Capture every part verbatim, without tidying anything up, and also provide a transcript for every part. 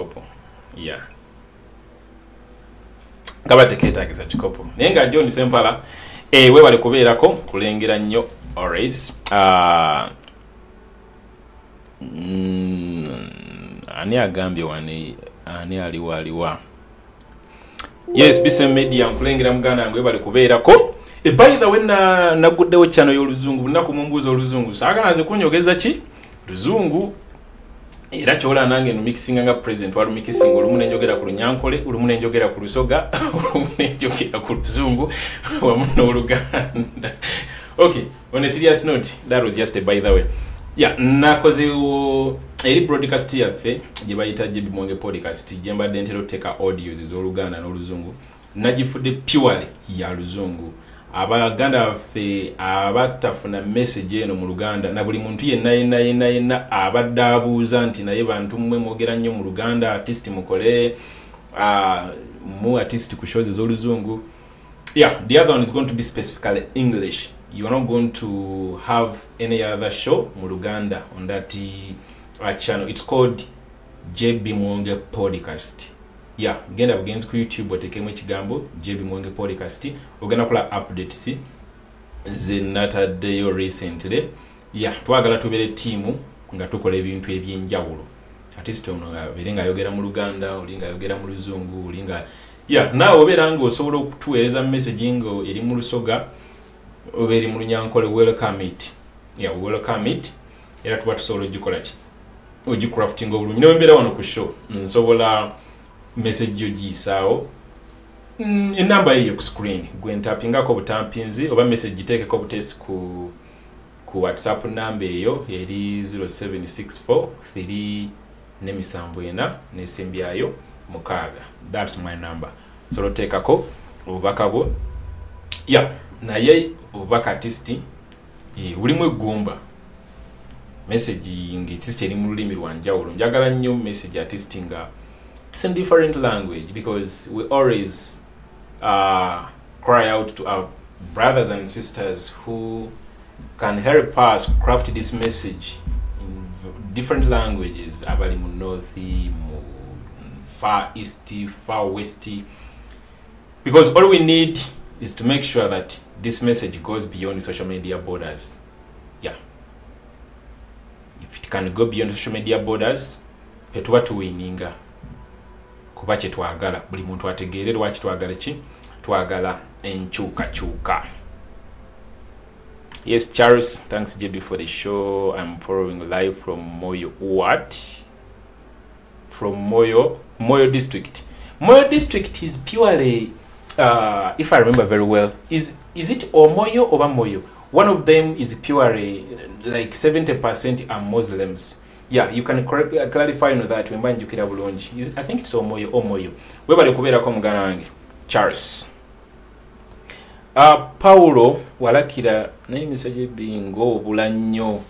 chikopo. Yeah. Kabate ketagisa chikopo. Nenga John sempala eh we bali kubeerako kulengera nnyo always. Ah mm, ani agambye wani ani aliwa aliwa. Yes, B C M Media nkulengera muganda ngwe bali kubeerako. E by the way na naguddewo channel y'oluzungu nakumumbuza oluzungu. Saga naze kunyogeza chi luzungu. Era chola nange no mixinga nga president walu mixing olumune njogera ku lunyankole olumune njogera ku lusoga olumune njogera ku luzungu wa muno Oluganda. Okay, on a serious note, that was just a by the way. Yeah, nakoze o eri broadcast yafe je bayita J B Muwonge Podcast jemba dentero teka audios z'oluganda n'oluzungu nagifude purely ya luzungu. Abaganda fe abatafuna message eno mu Luganda na buli muntu yenna yenna yenna yenna abadde abuuza nti naye bantu mmwe mwogera nnyo mu Luganda artist mukole uh, mu artist ku shows z'oluzungu. Yeah, the other one is going to be specifically English. You are not going to have any other show mu Luganda on that uh, channel. It's called J B Muwonge Podcast. Yeah, genda bugenzi ku YouTube otekemu ekigambo J B Muwonge Podcast ogenda kula updates zinataddeyo recently. Yeah, twagala tubere tiimu nga tukola ebintu ebyenjawulo artist ono nga birenga yogera mu Luganda olinga yogera mu luzungu olinga. Yeah, nawe oberanga osobola okutuweereza messaging eri mu lusoga oberi mu lunyankole welcome it. Yeah, welcome it era tuba tusobola ogikola ki ogicrafting obulungi n'embeera wano ku show nsobola message yoji sao mm, e number hiyo ku screen gwentapinga ko butampinzi oba message iteke ko butesi ku ku WhatsApp number hiyo eri zero seven six four three nemisambu ena nesimbyayo mukaga. That's my number. So loteka ko obakabo. Yeah, na ye obaka tisti e ulimwe gumba message ngi tisti eri mu limi lwanjawulo njagala nnyo message atistinga. It's in different language because we always uh, cry out to our brothers and sisters who can help us craft this message in different languages. Abali mu north, mu far east, far west. Because all we need is to make sure that this message goes beyond social media borders. Yeah. If it can go beyond social media borders, fetuwa tuwininga. Kuba kye twagala buli muntu ategeerera waki twagala ki twagala enkyukakyuka. Yes, Charles, thanks J B for the show. I'm following live from Moyo. What? From Moyo Moyo district. Moyo district is purely uh, if I remember very well, is is it Omoyo or Moyo? One of them is purely like seventy percent are Muslims. Yeah, you can clarify on that when you can launch. I think it's Omoyo, Omoyo. We bali kubera ko mugana wange Charles. Uh, Paulo walakira naye message bingo bulanyo.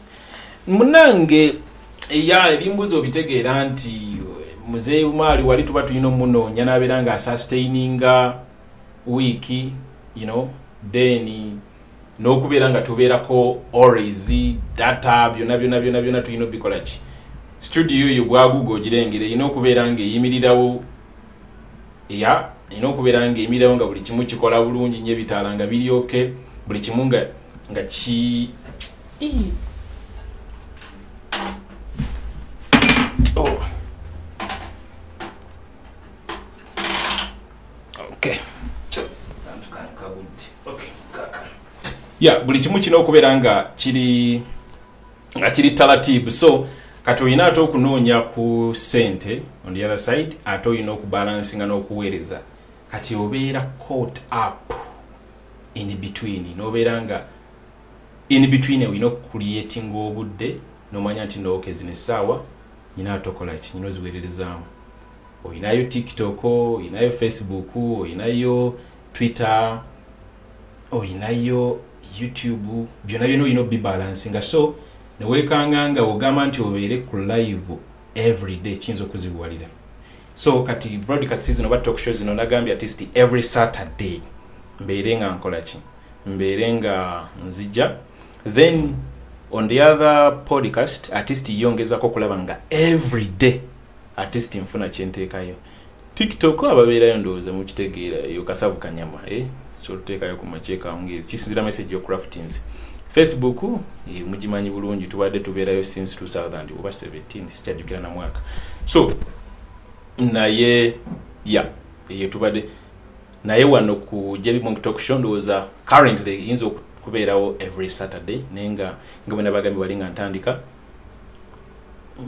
Munange ya ebimbuzo bitegeera nti muzeeyi Mali wali tuba tulino muno nya naberanga sustaininga wiki, you know, then no kuberanga tuberako always data byona byona byona byona tulino bikolachi. Studio yo gwa Google girengere ino kuberange yimirirawo ya ino kuberange yimirirawo nga buli kimu kikola bulungi nye bitalanga bilyoke buli kimu nga nga chi oh. Okay. Okay. Yeah, buli kimu kino kuberanga chiri nga chiri taratibu. So kato inato kunonya ku sente on the other side ato ino ku balancing ano kuwereza kati obera caught up in between no beranga in between we no creating obudde no manya tindo okezine sawa inato kola chino ziwereza o inayo TikTok o inayo Facebook o inayo Twitter o inayo YouTube byona byino ino bi balancing. So newekanganga ogamba nti obere ku live every day chinzo kuzibuwalira. So kati broadcast season oba talk shows ino nagambia artist every Saturday mberenga nkolachi mberenga nzija. Then on the other podcast artist yongeza ko kulabanga every day artist infuna chenteka yo TikTok ababera yo ndoza mu kitegeera yo kasavu kanyama eh so teka yo kumacheka ongezi kisindira message yo craftings Facebook eh mujimanyi bulungi tubadde tubera yo since two thousand seventeen sitajukira na mwaka so na ye ya ye tubadde na ye wano ku J B Muwonge Talk Show ndoza currently inzo kubeerawo every Saturday nenga ngabana bagambi balinga ntandika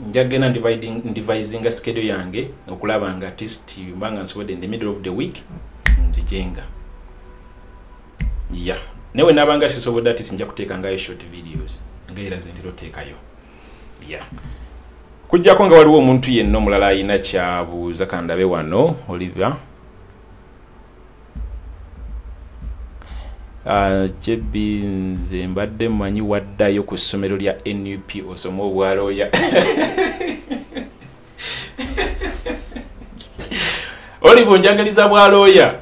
njagena dividing devising a schedule yange okulaba nga artist mbanga nsobodde in the middle of the week mzijenga yeah newe nabanga shisobodde artist nja kuteka ngayo short videos ngaira zentiro tekayo yeah kujja ko nga waliwo omuntu yenno mulala ina kyabuuza kandabe wano Olivia Uh, J B nze mbadde manyi waddayo ku ssomero lya N U P osoma obwalooya Olivo njagaliza bwalooya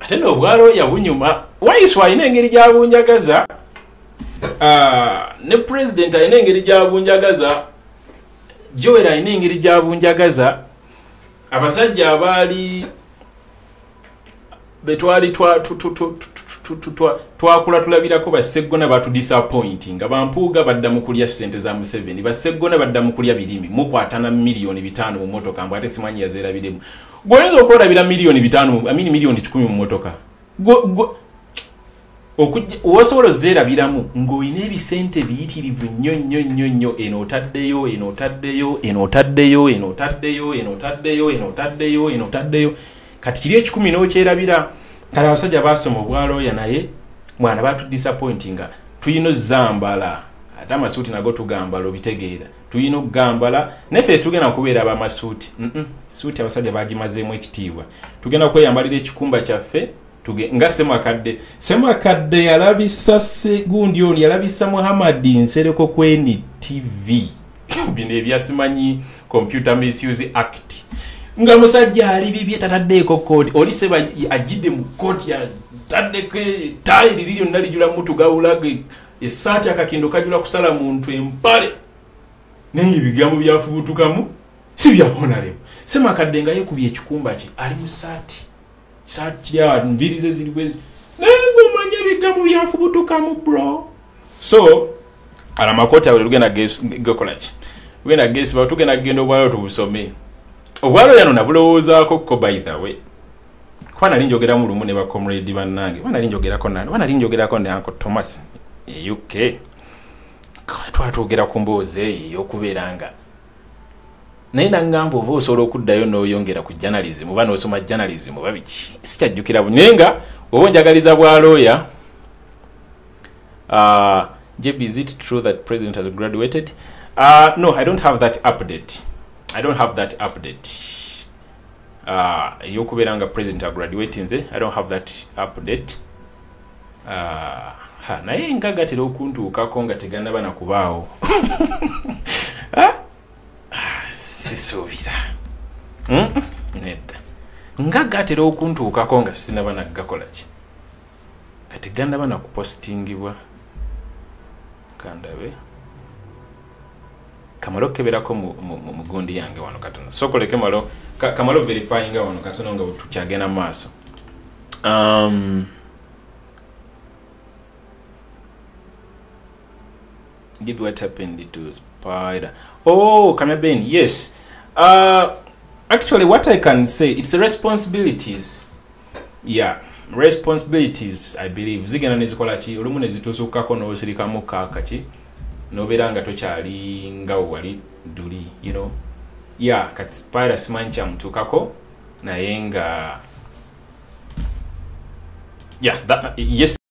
ate n'obwalooya bunyuma waiswa alina engeri gy'abunjagaza uh, ne president alina engeri gy'abunjagaza Joel alina engeri gy'abunjagaza abasajja abaali betwali twa tu tu tu twakula tulabirako baseggona batu disappointing abampuuga badda mu kulya sente za Museveni baseggona badda mu kulya bilimi mukwatana miliyoni bitano mu motoka mbwa ate simanyi yazera bilimu gwenzo okola bila miliyoni bitano amini miliyoni kikumi mu motoka okuwosobola zera biramu ng'oyina ebisente biyitirivu nnyo nnyo nnyo nnyo eno otaddeyo eno otaddeyo eno otaddeyo eno otaddeyo eno otaddeyo eno otaddeyo eno otaddeyo kati kiri ekikumi n'okyerabira kala wasajja basoma obwalooya naye mwana batu disappointinga tuyino zambala ata masuuti nago tugambala obitegeera tuyino gambala nefe tugenda kubeera abamasuuti mm -mm. suuti abasajja bagimazeemu ekitiibwa tugenda kweyambalira ekikumba kyaffe tuge nga Ssemakadde Ssemakadde yalabisa segundi oli yalabisa Muhammad Nsereko kweni T V bino ebyasimanyi Computer Misuse Act nga musajja ali bibye tataddeeko kooti oli seba ajidde mu kooti ya taddeko tayi liri yonna lijula mutu gawulage essaati akakindo kajula kusala muntu empale naye ebigambo byafubutukamu si bya honorable Ssemakadde nga yekubye ekikumba kye ali mu saati saati ya nvirize ziriwezi naye ng'omanya ebigambo byafubutukamu bro so ala makoti awere lugenda gekolaki lugenda gesi batugenda kugenda obwalo tubusome obwalo yano nabulowoozaako ko by the way kwana linjogera mu lumu ne ba comrade bannange kwana linjogerako nani kwana linjogerako ne Uncle Thomas e U K twatwogera ku mboozi eyo okubeeranga naye nangambo oba osobola okuddayo n'oyongera ku journalism oba n'osoma journalism oba biki sikyajjukira bunenga oba njagaliza bwalooya uh, J B is it true that president has graduated uh, no I don't have that update I don't have that update. Uh, Yokuberanga president are graduating. I don't have that update. Uh, ha, na ye ngaga tilo kuntu ukakonga tegana bana kubao. ha? Ah, siso vida. Hmm? Neta. Ngaga tilo kuntu ukakonga sina bana gakolachi. Kategana bana kupostingiwa. Kandawe. Kamalo keberako mu mugundi yange wano katono sokoleke malo ka, kamalo verifyinga wano katono nga tukyagena maaso um did what happened to Spider oh Kameben yes uh actually what I can say it's responsibilities yeah responsibilities I believe zigena nezikola chi olumu nezitusukkako n'osirikamu kaakaki no beranga tochali ngawo wali duli you know yeah kat Spider simancha mtukako na yenga yeah that, yes